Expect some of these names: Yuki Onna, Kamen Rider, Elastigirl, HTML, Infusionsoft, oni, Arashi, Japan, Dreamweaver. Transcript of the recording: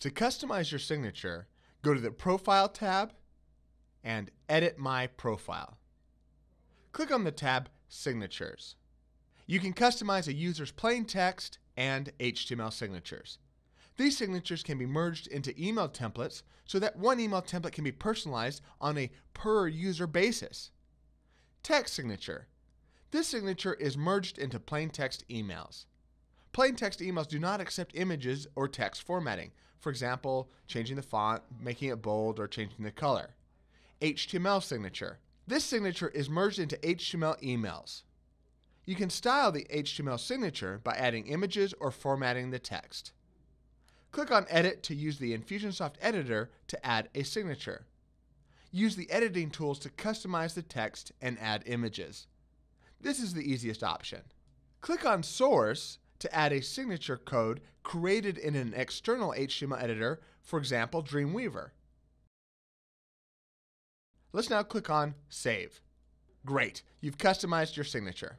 To customize your signature, go to the Profile tab and Edit My Profile. Click on the tab Signatures. You can customize a user's plain text and HTML signatures. These signatures can be merged into email templates so that one email template can be personalized on a per-user basis. Text signature. This signature is merged into plain text emails. Plain text emails do not accept images or text formatting. For example, changing the font, making it bold, or changing the color. HTML signature. This signature is merged into HTML emails. You can style the HTML signature by adding images or formatting the text. Click on Edit to use the Infusionsoft editor to add a signature. Use the editing tools to customize the text and add images. This is the easiest option. Click on Source to add a signature code created in an external HTML editor, for example, Dreamweaver. Let's now click on Save. Great, you've customized your signature.